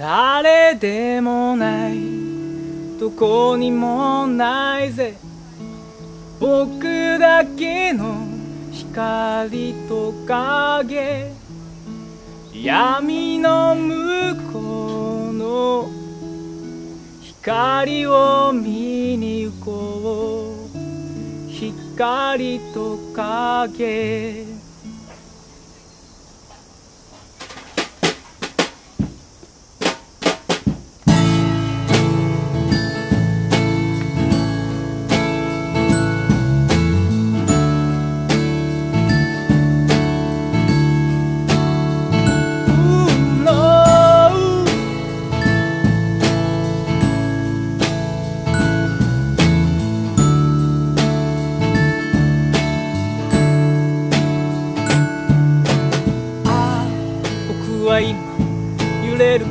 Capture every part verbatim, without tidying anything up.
誰でもないどこにもないぜ僕だけの光と影闇の向こうの光を見に行こう光と影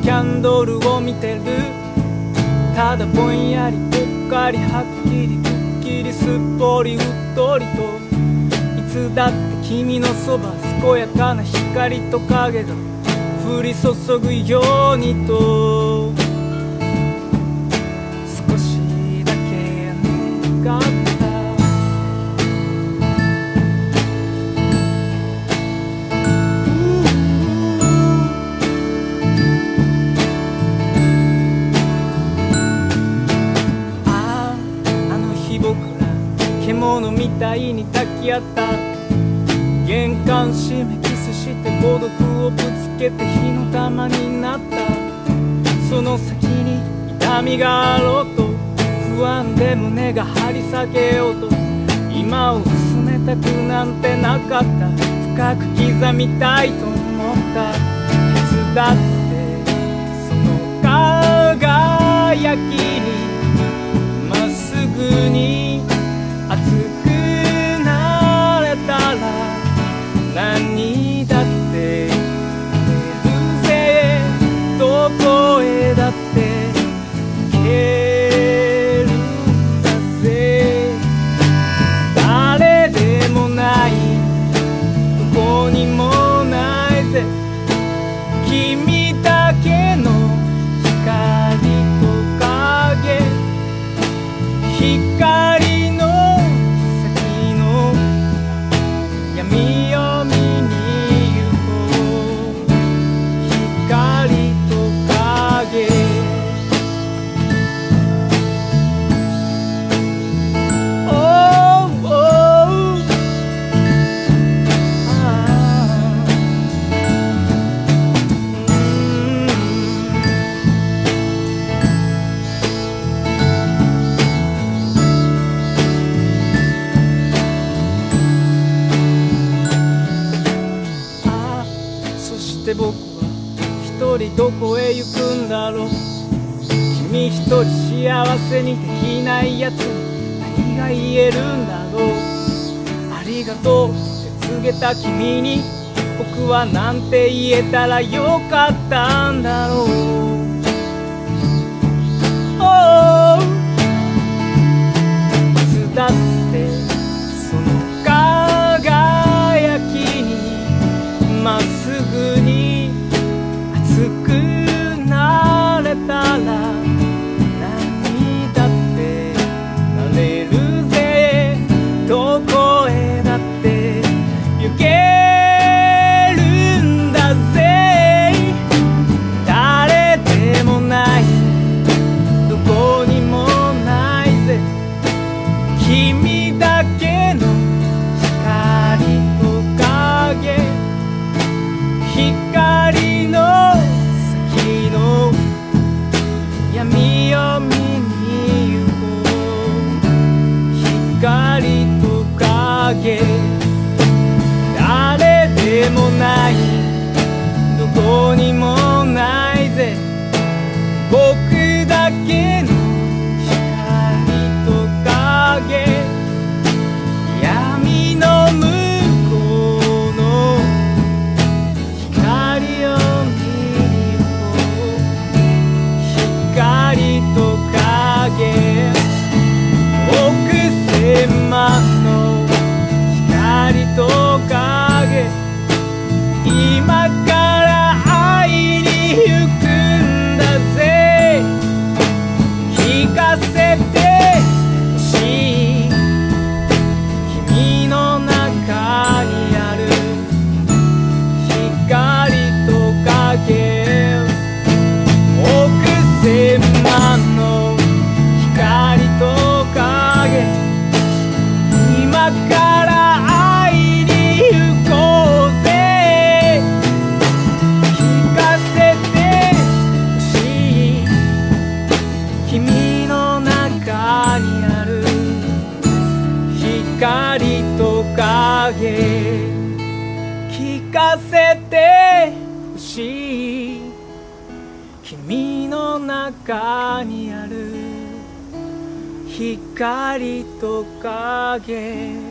キャンドルを見てるただぼんやりぽっかりはっきりくっきりすっぽりうっとりといつだって君のそば健やかな光と影が降り注ぐようにと少しだけ願った獣みたいに抱き合った玄関閉めキスして孤独をぶつけて火の玉になったその先に痛みがあろうと不安で胸が張り裂けようと今を進めたくなんてなかった深く刻みたいと思ったいつだってその輝きにまっすぐに熱くなれたら何だって出るぜどこへだって行けるんだぜ誰でもないどこにもないぜ君だけの光と影光僕は一人どこへ行くんだろう君一人幸せにできないやつに何が言えるんだろうありがとうって告げた君に僕はなんて言えたらよかったんだろうOhいつだってその輝きにまっすぐに君君の中にある光と影